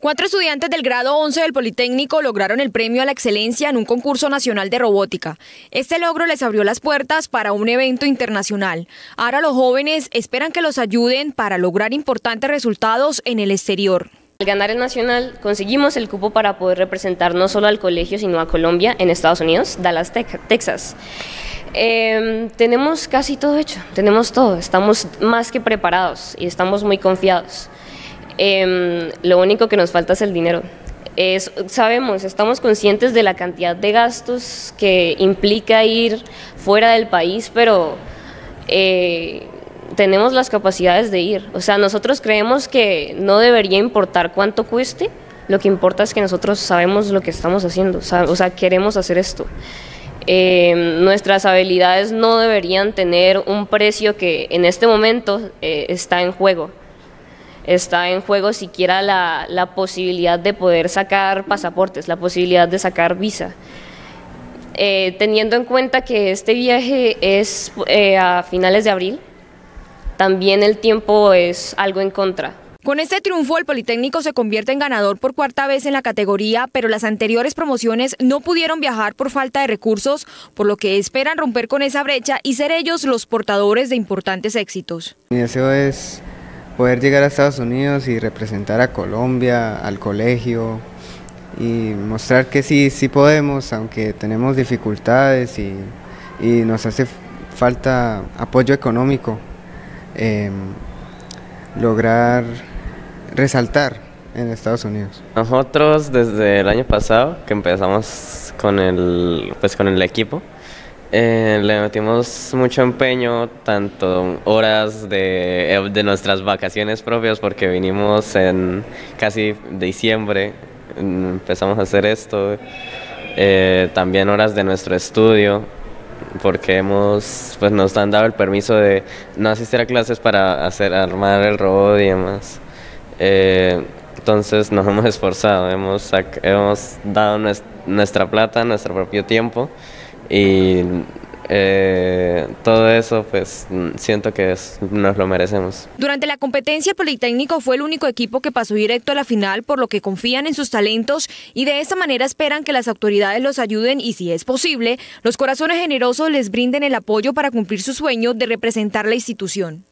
4 estudiantes del grado 11 del Politécnico lograron el premio a la excelencia en un concurso nacional de robótica. Este logro les abrió las puertas para un evento internacional. Ahora los jóvenes esperan que los ayuden para lograr importantes resultados en el exterior. Al ganar el nacional conseguimos el cupo para poder representar no solo al colegio sino a Colombia en Estados Unidos, Dallas, Texas. Tenemos casi todo hecho, tenemos todo, estamos más que preparados y estamos muy confiados. Lo único que nos falta es el dinero. Estamos conscientes de la cantidad de gastos que implica ir fuera del país, pero tenemos las capacidades de ir. O sea, nosotros creemos que no debería importar cuánto cueste, lo que importa es que nosotros sabemos lo que estamos haciendo, o sea, queremos hacer esto. Nuestras habilidades no deberían tener un precio que en este momento está en juego. Está en juego siquiera la posibilidad de poder sacar pasaportes, la posibilidad de sacar visa. Teniendo en cuenta que este viaje es a finales de abril, también el tiempo es algo en contra. Con este triunfo, el Politécnico se convierte en ganador por 4ª vez en la categoría, pero las anteriores promociones no pudieron viajar por falta de recursos, por lo que esperan romper con esa brecha y ser ellos los portadores de importantes éxitos. Mi deseo es poder llegar a Estados Unidos y representar a Colombia, al colegio y mostrar que sí podemos, aunque tenemos dificultades y nos hace falta apoyo económico, lograr resaltar en Estados Unidos. Nosotros desde el año pasado que empezamos con el equipo, le metimos mucho empeño, tanto horas de nuestras vacaciones propias, porque vinimos en casi diciembre, empezamos a hacer esto, también horas de nuestro estudio, porque nos han dado el permiso de no asistir a clases para armar el robot y demás. Entonces nos hemos esforzado, hemos dado nuestra plata, nuestro propio tiempo, y todo eso siento que nos lo merecemos. Durante la competencia, el Politécnico fue el único equipo que pasó directo a la final, por lo que confían en sus talentos y de esta manera esperan que las autoridades los ayuden y, si es posible, los corazones generosos les brinden el apoyo para cumplir su sueño de representar la institución.